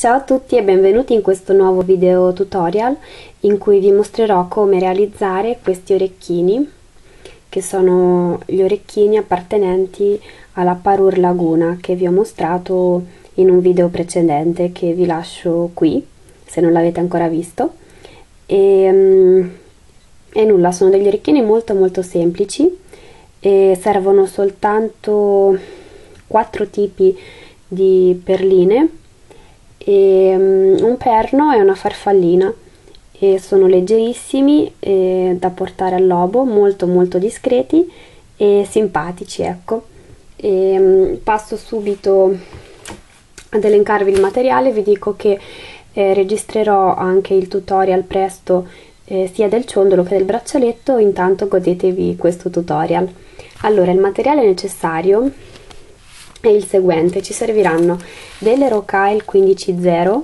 Ciao a tutti e benvenuti in questo nuovo video tutorial in cui vi mostrerò come realizzare questi orecchini, che sono gli orecchini appartenenti alla Parure Laguna che vi ho mostrato in un video precedente, che vi lascio qui se non l'avete ancora visto. E nulla, sono degli orecchini molto semplici e servono soltanto 4 tipi di perline e un perno e una farfallina, e sono leggerissimi da portare all'obo, molto discreti e simpatici, ecco. Passo subito ad elencarvi il materiale. Vi dico che registrerò anche il tutorial presto, sia del ciondolo che del braccialetto. Intanto godetevi questo tutorial. Allora, il materiale necessario è il seguente: ci serviranno delle Rocaille 15-0,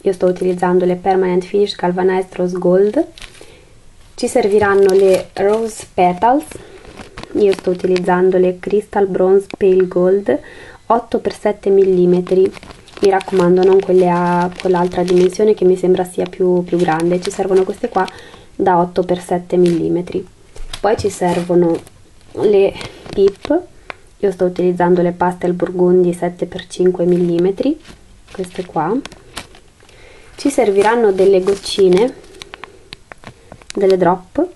io sto utilizzando le Permanent Finish Calvanese Rose Gold. Ci serviranno le Rose Petals, io sto utilizzando le Crystal Bronze Pale Gold 8x7 mm, mi raccomando non quelle a quell'altra dimensione che mi sembra sia più grande. Ci servono queste qua da 8x7 mm. Poi ci servono le PIP, io sto utilizzando le Pastel Burgundy 7x5 mm, queste qua. Ci serviranno delle goccine, delle drop,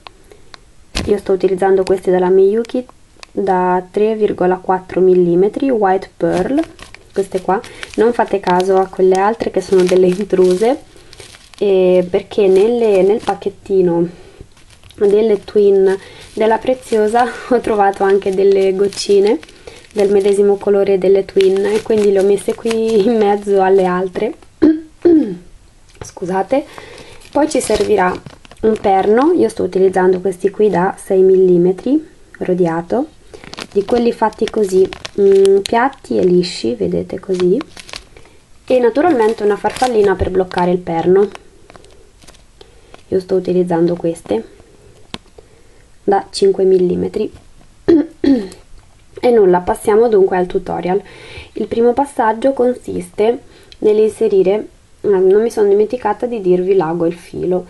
io sto utilizzando queste dalla Miyuki da 3,4 mm white pearl, queste qua. Non fate caso a quelle altre che sono delle intruse, perché nel pacchettino delle Twin della Preziosa ho trovato anche delle goccine del medesimo colore delle Twin, e quindi le ho messe qui in mezzo alle altre scusate. Poi ci servirà un perno, io sto utilizzando questi qui da 6 mm rodiato, di quelli fatti così, piatti e lisci, vedete, così. E naturalmente una farfallina per bloccare il perno, io sto utilizzando queste da 5 mm. E nulla, passiamo dunque al tutorial. Il primo passaggio consiste nell'inserire, non mi sono dimenticata di dirvi l'ago e il filo.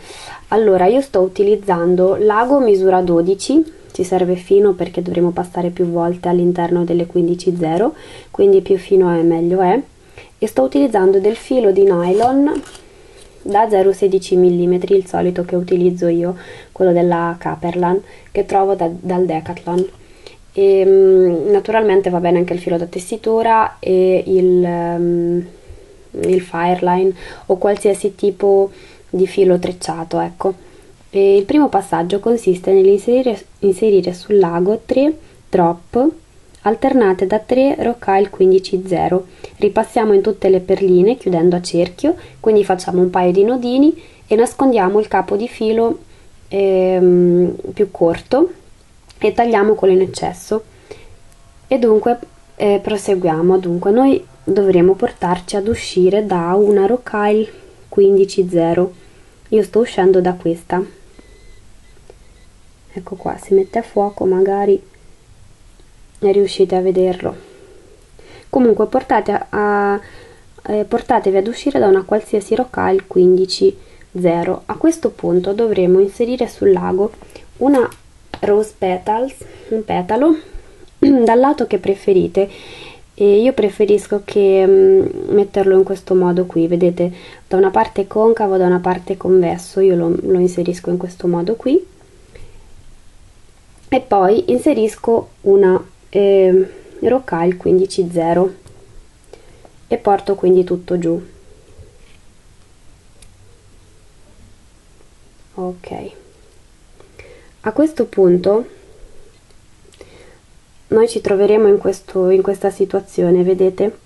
Allora, io sto utilizzando l'ago misura 12, ci serve fino perché dovremo passare più volte all'interno delle 15-0, quindi più fino è meglio è, e sto utilizzando del filo di nylon da 0,16 mm, il solito che utilizzo io, quello della Caperlan, che trovo dal Decathlon. E naturalmente va bene anche il filo da tessitura e il fireline o qualsiasi tipo di filo trecciato, ecco. E il primo passaggio consiste nell'inserire sul lago 3 drop alternate da 3 Rocaille 15-0. Ripassiamo in tutte le perline chiudendo a cerchio, quindi facciamo un paio di nodini e nascondiamo il capo di filo più corto e tagliamo quello in eccesso. E dunque proseguiamo. Dunque noi dovremo portarci ad uscire da una Rocaille 15-0, io sto uscendo da questa, ecco qua, si mette a fuoco, magari riuscite a vederlo. Comunque portatevi ad uscire da una qualsiasi Rocaille 15-0. A questo punto dovremo inserire sul lago una Rose Petals, un petalo dal lato che preferite, e io preferisco che metterlo in questo modo qui, vedete, da una parte concavo, da una parte convesso, io lo inserisco in questo modo qui. E poi inserisco una Rocaille 15-0 e porto quindi tutto giù, ok. A questo punto noi ci troveremo in questa situazione, vedete,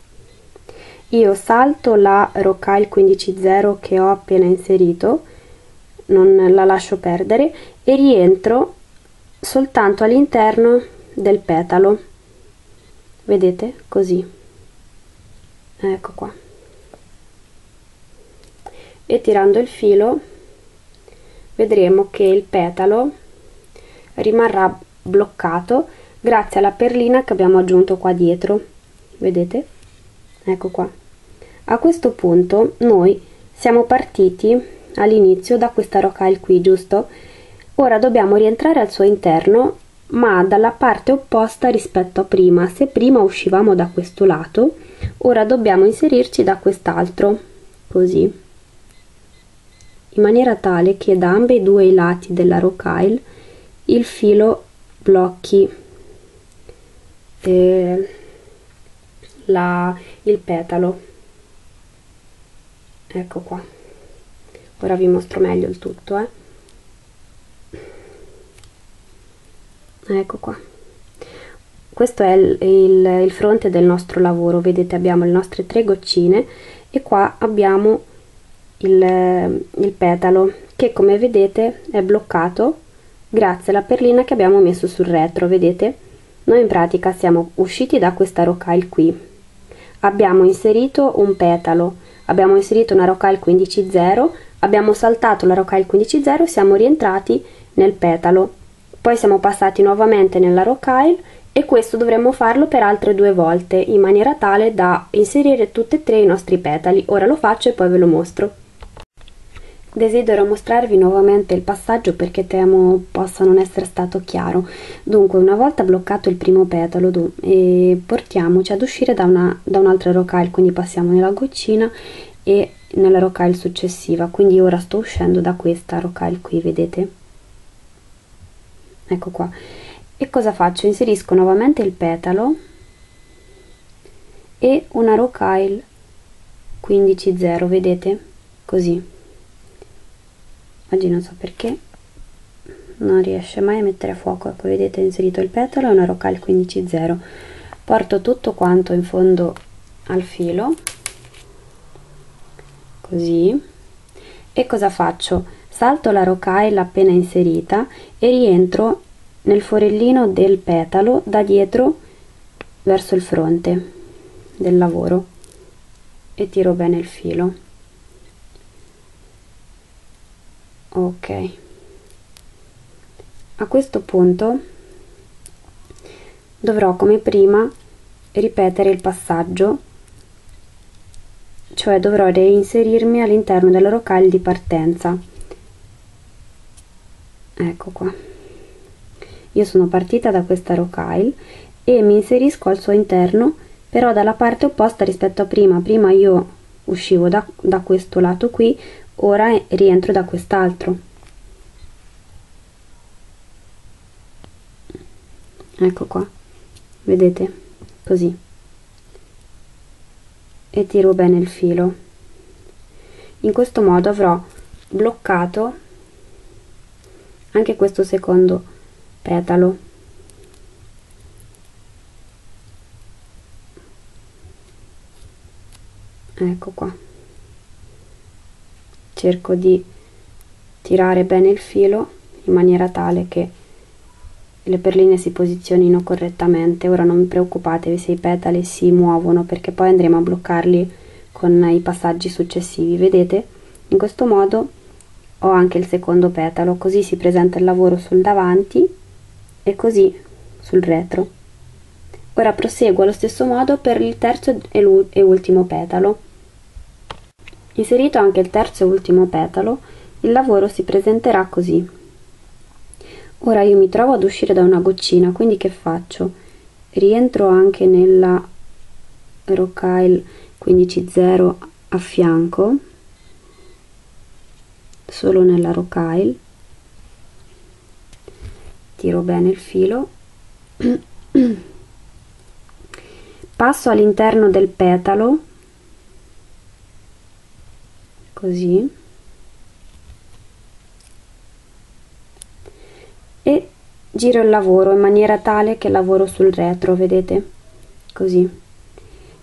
io salto la Rocaille 15-0 che ho appena inserito, non la lascio perdere, e rientro soltanto all'interno del petalo, vedete, così, ecco qua, e tirando il filo vedremo che il petalo rimarrà bloccato grazie alla perlina che abbiamo aggiunto qua dietro, vedete, ecco qua. A questo punto noi siamo partiti all'inizio da questa rocaille qui, giusto? Ora dobbiamo rientrare al suo interno, ma dalla parte opposta rispetto a prima. Se prima uscivamo da questo lato, ora dobbiamo inserirci da quest'altro, così, in maniera tale che da ambedue i lati della rocaille il filo blocchi il petalo. Ecco qua, ora vi mostro meglio il tutto, Ecco qua, questo è il fronte del nostro lavoro. Vedete, abbiamo le nostre 3 goccine e qua abbiamo il petalo che, come vedete, è bloccato grazie alla perlina che abbiamo messo sul retro. Vedete, noi in pratica siamo usciti da questa rocaille qui, abbiamo inserito un petalo, abbiamo inserito una rocaille 15-0, abbiamo saltato la rocaille 15-0, siamo rientrati nel petalo, poi siamo passati nuovamente nella rocaille, e questo dovremmo farlo per altre 2 volte in maniera tale da inserire tutti e 3 i nostri petali. Ora lo faccio e poi ve lo mostro. Desidero mostrarvi nuovamente il passaggio perché temo possa non essere stato chiaro. Dunque, una volta bloccato il primo petalo, portiamoci ad uscire da un'altra rocaille, quindi passiamo nella goccina e nella rocaille successiva. Quindi ora sto uscendo da questa rocaille qui, vedete? Ecco qua. E cosa faccio? Inserisco nuovamente il petalo e una rocaille 15-0, vedete? Così. Oggi non so perché non riesce mai a mettere a fuoco. Ecco, vedete, ho inserito il petalo e una rocaille 15-0, porto tutto quanto in fondo al filo, così, e cosa faccio? Salto la rocaille appena inserita e rientro nel forellino del petalo da dietro verso il fronte del lavoro e tiro bene il filo. Ok, a questo punto dovrò come prima ripetere il passaggio, cioè dovrò reinserirmi all'interno della rocaille di partenza. Ecco qua, io sono partita da questa rocaille e mi inserisco al suo interno, però dalla parte opposta rispetto a prima. Prima io uscivo da questo lato qui, ora rientro da quest'altro. Ecco qua, vedete, così, e tiro bene il filo. In questo modo avrò bloccato anche questo secondo petalo. Ecco qua, cerco di tirare bene il filo in maniera tale che le perline si posizionino correttamente. Ora non preoccupatevi se i petali si muovono, perché poi andremo a bloccarli con i passaggi successivi. Vedete, in questo modo ho anche il secondo petalo, così si presenta il lavoro sul davanti e così sul retro. Ora proseguo allo stesso modo per il terzo e ultimo petalo. Inserito anche il terzo e ultimo petalo, il lavoro si presenterà così. Ora io mi trovo ad uscire da una goccina, quindi che faccio? Rientro anche nella rocaille 15-0 a fianco, solo nella rocaille, tiro bene il filo, passo all'interno del petalo, così, e giro il lavoro in maniera tale che lavoro sul retro, vedete, così.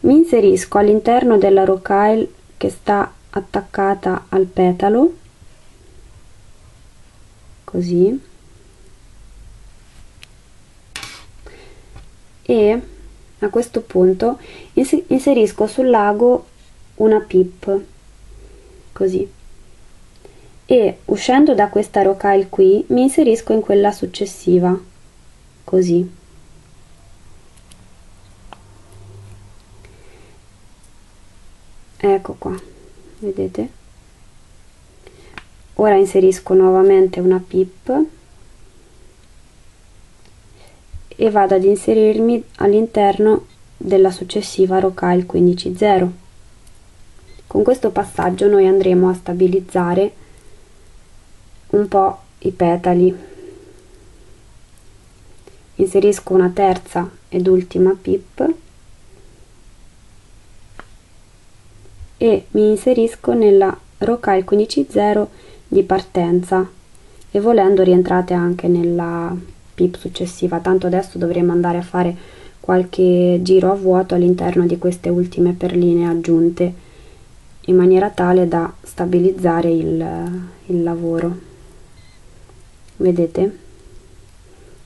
Mi inserisco all'interno della rocaille che sta attaccata al petalo, così, e a questo punto inserisco sul lago una PIP, così, e uscendo da questa rocaille qui mi inserisco in quella successiva, così, Ecco qua, vedete? Ora inserisco nuovamente una PIP e vado ad inserirmi all'interno della successiva Rocaille 15.0. Con questo passaggio noi andremo a stabilizzare un po' i petali. Inserisco una terza ed ultima PIP e mi inserisco nella Rocaille 15.0 di partenza, e volendo rientrate anche nella PIP successiva, tanto adesso dovremo andare a fare qualche giro a vuoto all'interno di queste ultime perline aggiunte, in maniera tale da stabilizzare il lavoro. Vedete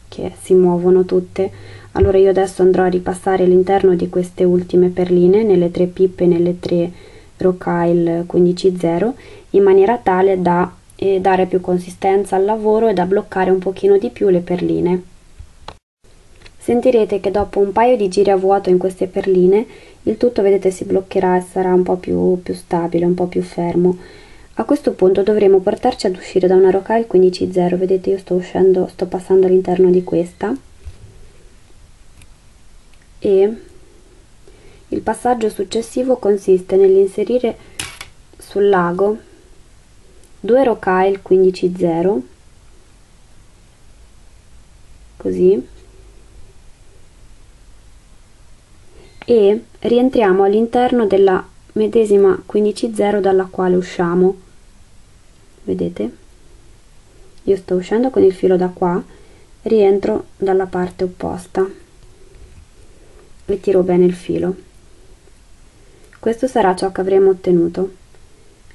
che si muovono tutte. Allora io adesso andrò a ripassare l'interno di queste ultime perline nelle tre pippe, nelle tre Rocaille 15.0, in maniera tale da dare più consistenza al lavoro e da bloccare un pochino di più le perline. Sentirete che dopo un paio di giri a vuoto in queste perline il tutto, vedete, si bloccherà e sarà un po' più stabile, un po' più fermo. A questo punto dovremo portarci ad uscire da una Rocaille 15.0. Vedete, io sto passando all'interno di questa, e il passaggio successivo consiste nell'inserire sul lago due Rocaille 15.0, così, e rientriamo all'interno della medesima 15.0 dalla quale usciamo. Vedete, io sto uscendo con il filo da qua, rientro dalla parte opposta e tiro bene il filo. Questo sarà ciò che avremo ottenuto.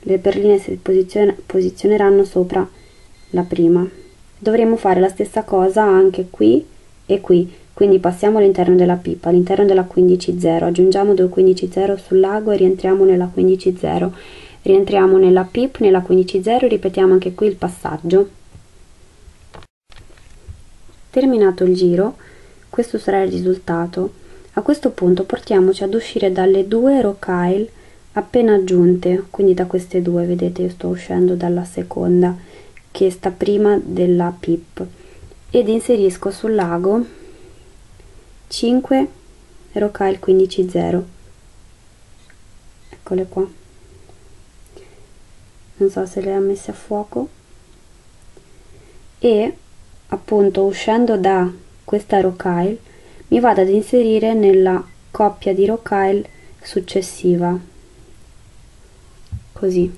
Le perline si posizioneranno sopra la prima. Dovremo fare la stessa cosa anche qui e qui, quindi passiamo all'interno della pipa, all'interno della 15.0, aggiungiamo due 15.0 sul lago e rientriamo nella 15.0, rientriamo nella PIP, nella 15.0, ripetiamo anche qui il passaggio. Terminato il giro, questo sarà il risultato. A questo punto portiamoci ad uscire dalle due Rocaille appena aggiunte, quindi da queste due. Vedete, io sto uscendo dalla seconda che sta prima della PIP, ed inserisco sul lago 5 Rocaille 15.0, eccole qua, non so se le ha messe a fuoco, e appunto uscendo da questa Rocaille mi vado ad inserire nella coppia di Rocaille successiva, così,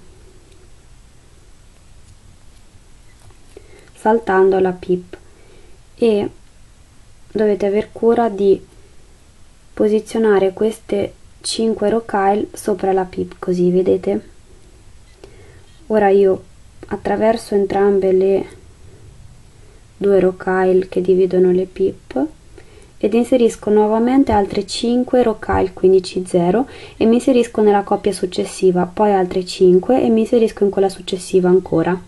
saltando la PIP, e dovete aver cura di posizionare queste 5 Rocaille sopra la PIP, così, vedete? Ora io attraverso entrambe le due Rocaille che dividono le PIP ed inserisco nuovamente altre 5 Rocaille 15.0 e mi inserisco nella coppia successiva, poi altre 5 e mi inserisco in quella successiva ancora.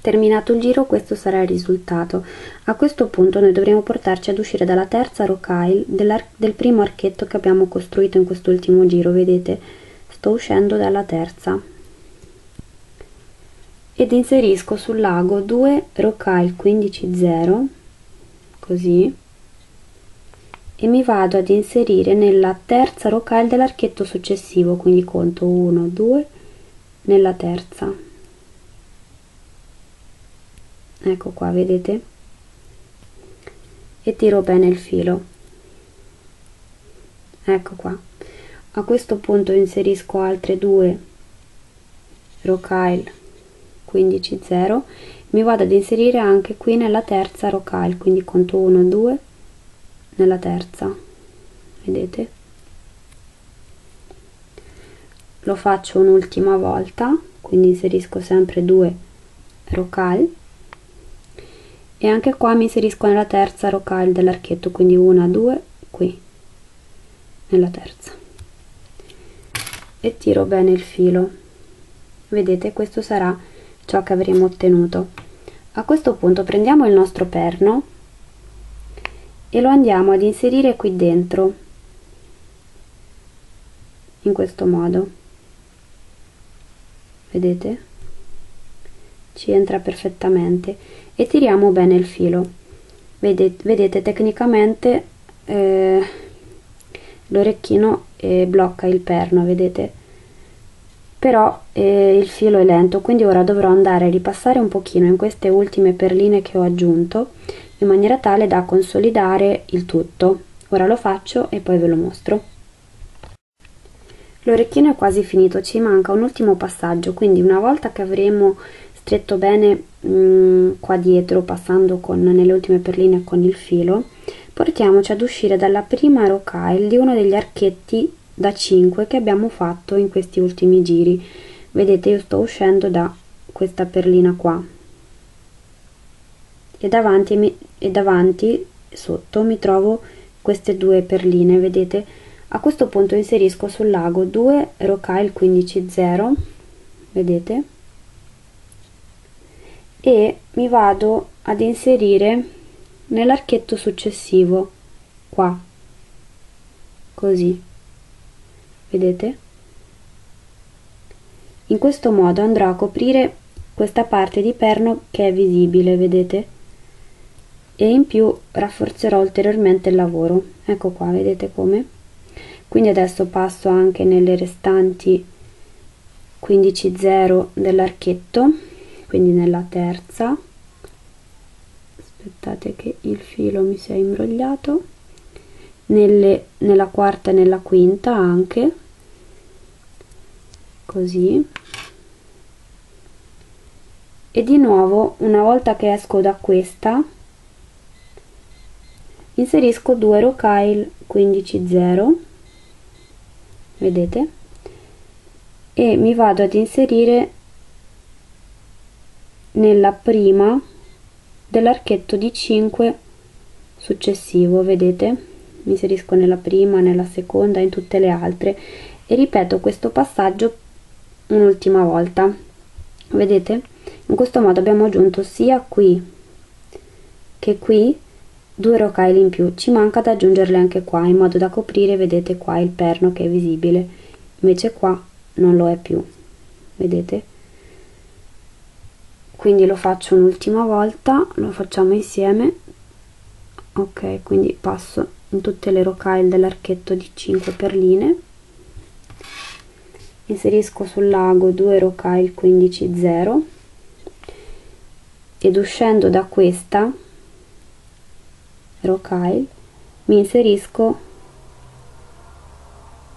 Terminato il giro, questo sarà il risultato. A questo punto noi dovremo portarci ad uscire dalla terza Rocaille del primo archetto che abbiamo costruito in quest'ultimo giro. Vedete, sto uscendo dalla terza ed inserisco sul lago 2 Rocaille 15.0, così, e mi vado ad inserire nella terza Rocaille dell'archetto successivo, quindi conto 1, 2, nella terza. Ecco qua, vedete? E tiro bene il filo. Ecco qua. A questo punto inserisco altre due Rocaille 15.0, mi vado ad inserire anche qui nella terza Rocaille, quindi conto 1, 2 nella terza. Vedete? Lo faccio un'ultima volta, quindi inserisco sempre due Rocaille. E anche qua mi inserisco nella terza Rocaille dell'archetto, quindi una, due, qui, nella terza. E tiro bene il filo. Vedete, questo sarà ciò che avremo ottenuto. A questo punto prendiamo il nostro perno e lo andiamo ad inserire qui dentro. in questo modo, vedete, ci entra perfettamente e tiriamo bene il filo. Vedete tecnicamente l'orecchino blocca il perno, vedete, però il filo è lento, quindi ora dovrò andare a ripassare un pochino in queste ultime perline che ho aggiunto in maniera tale da consolidare il tutto. Ora lo faccio e poi ve lo mostro. L'orecchino è quasi finito, ci manca un ultimo passaggio, quindi una volta che avremo stretto bene qua dietro, passando nelle ultime perline con il filo, portiamoci ad uscire dalla prima rocaille di uno degli archetti da 5 che abbiamo fatto in questi ultimi giri. Vedete, io sto uscendo da questa perlina qua e davanti sotto mi trovo queste due perline, vedete. A questo punto inserisco sul lago 2 rocaille 15-0, vedete, e mi vado ad inserire nell'archetto successivo qua, così, vedete. In questo modo andrò a coprire questa parte di perno che è visibile, vedete, e in più rafforzerò ulteriormente il lavoro. Ecco qua, vedete come. Quindi adesso passo anche nelle restanti 15-0 dell'archetto, quindi nella terza. Aspettate che il filo mi sia imbrogliato. Nella quarta e nella quinta anche, così, e di nuovo una volta che esco da questa inserisco 2 rocaille 15-0, vedete, e mi vado ad inserire nella prima dell'archetto di 5 successivo, vedete, mi inserisco nella prima, nella seconda, in tutte le altre e ripeto questo passaggio un'ultima volta, vedete. In questo modo abbiamo aggiunto sia qui che qui 2 rocaille in più, ci manca da aggiungerle anche qua in modo da coprire, vedete, qua il perno che è visibile, invece qua non lo è più, vedete. Quindi lo faccio un'ultima volta, lo facciamo insieme, ok. Quindi passo in tutte le rocaille dell'archetto di 5 perline, inserisco sul lago 2 rocaille 15-0 ed uscendo da questa rocaille mi inserisco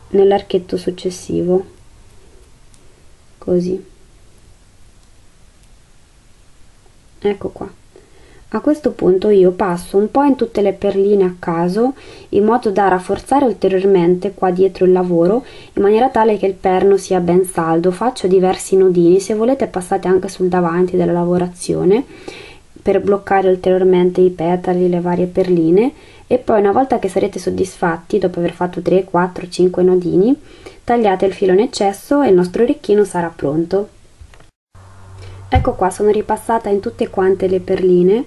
nell'archetto successivo, così, ecco qua. A questo punto io passo un po' in tutte le perline a caso in modo da rafforzare ulteriormente qua dietro il lavoro in maniera tale che il perno sia ben saldo. Faccio diversi nodini, se volete passate anche sul davanti della lavorazione per bloccare ulteriormente i petali, le varie perline, e poi una volta che sarete soddisfatti dopo aver fatto 3, 4, 5 nodini tagliate il filo in eccesso e il nostro orecchino sarà pronto. Ecco qua, sono ripassata in tutte quante le perline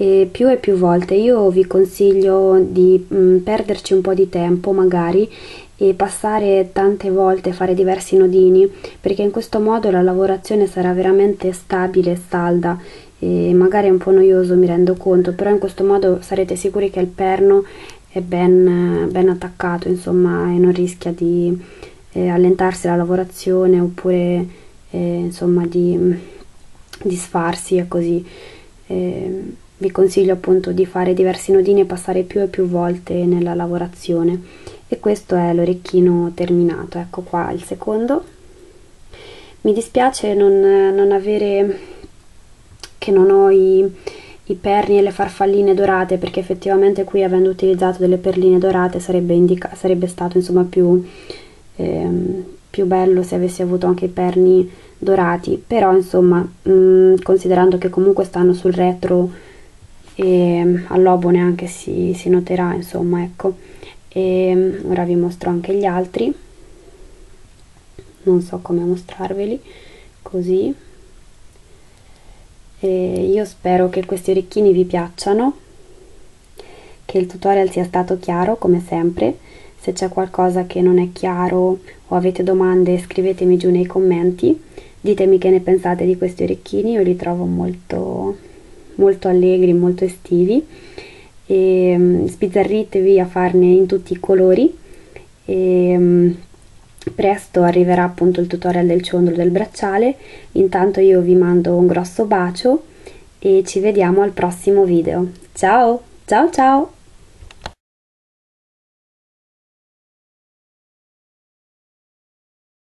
e più volte. Io vi consiglio di perderci un po' di tempo magari e passare tante volte, fare diversi nodini, perché in questo modo la lavorazione sarà veramente stabile e salda. E magari è un po' noioso, mi rendo conto, però in questo modo sarete sicuri che il perno è ben attaccato, insomma, e non rischia di allentarsi la lavorazione oppure insomma di disfarsi e così. Vi consiglio appunto di fare diversi nodini e passare più e più volte nella lavorazione. E questo è l'orecchino terminato, ecco qua il secondo. Mi dispiace non avere, che non ho i perni e le farfalline dorate, perché effettivamente qui avendo utilizzato delle perline dorate sarebbe stato insomma più bello se avessi avuto anche i perni dorati, però insomma considerando che comunque stanno sul retro e all'obone anche si noterà, insomma, ecco. E ora vi mostro anche gli altri, non so come mostrarveli, così. E io spero che questi orecchini vi piacciano, che il tutorial sia stato chiaro come sempre. se c'è qualcosa che non è chiaro o avete domande scrivetemi giù nei commenti, ditemi che ne pensate di questi orecchini. Io li trovo molto allegri, molto estivi, e sbizzarritevi a farne in tutti i colori. E presto arriverà appunto il tutorial del ciondolo del bracciale. Intanto io vi mando un grosso bacio e ci vediamo al prossimo video. Ciao ciao ciao.